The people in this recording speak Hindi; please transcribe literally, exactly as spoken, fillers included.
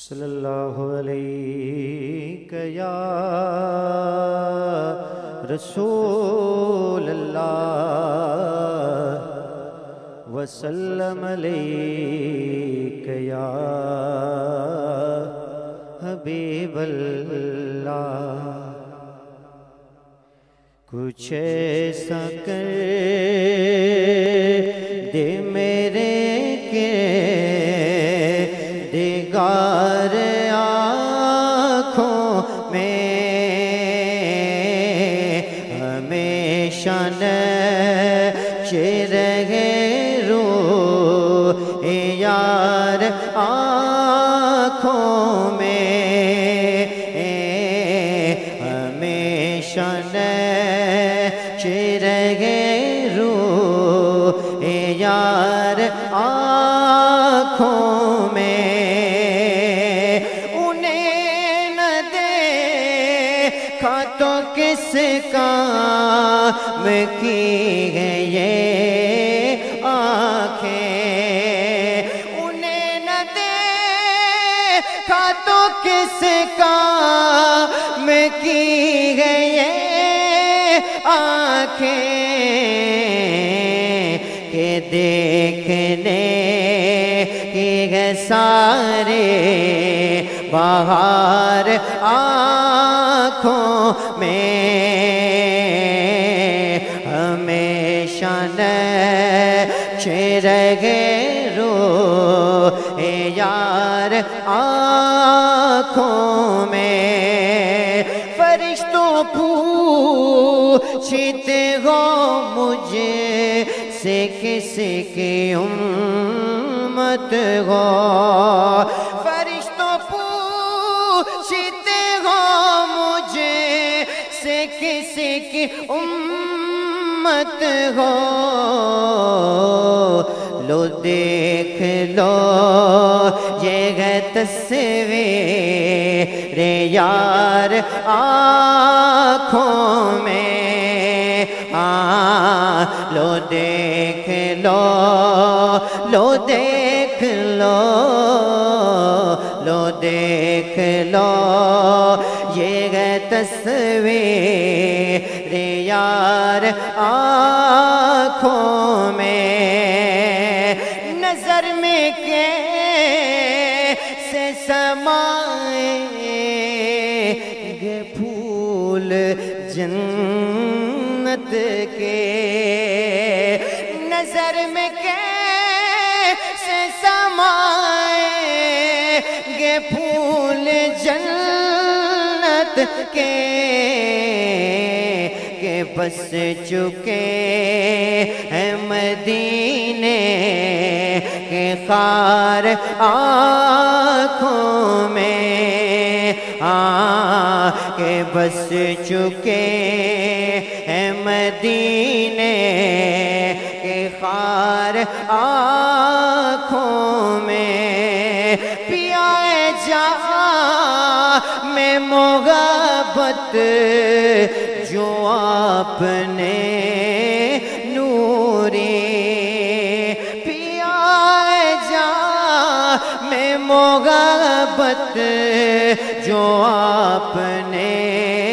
सल्लल्लाहु अलैहि या रसूलल्लाह वसल्लम अलैहि या हबीबल्लाह। कुछ ऐसा कर दे मेरे के दिगार आँखों में हमेशा नशे रहे रो ए यार आँखों में हमेशा यार आँखों में उन्हें न देखा तो किस काम की है ये आँखें, उन्हें न देखा तो किस काम की है ये आँखें के देखने के सारे बाहर आँखों में हमेशा नशे रहे रो ए यार आँखों में। फरिश्तों पूछते हो मुझे से किसी की उम्मत हो, फरिश्तों पूछते हो मुझे से किसी की उम्मत हो। लो देख लो ये है तस्वीर रे यार आँखों में, आ लो देख लो लो देख लो लो देख लो ये है तस्वीर रे यार आँखों में। नजर में कैसे समाएंगे फूल जन्नत के, नजर में कैसे समाएंगे फूल जन्नत के। के बस चुके हैं मदीने के खार आँखों में, आ के बस चुके हैं मदीने के खार आँखों में। पियाए जहाँ में मोहब्बत जो आपने नूरी, पियाए जहाँ में मोहब्बत जो आपने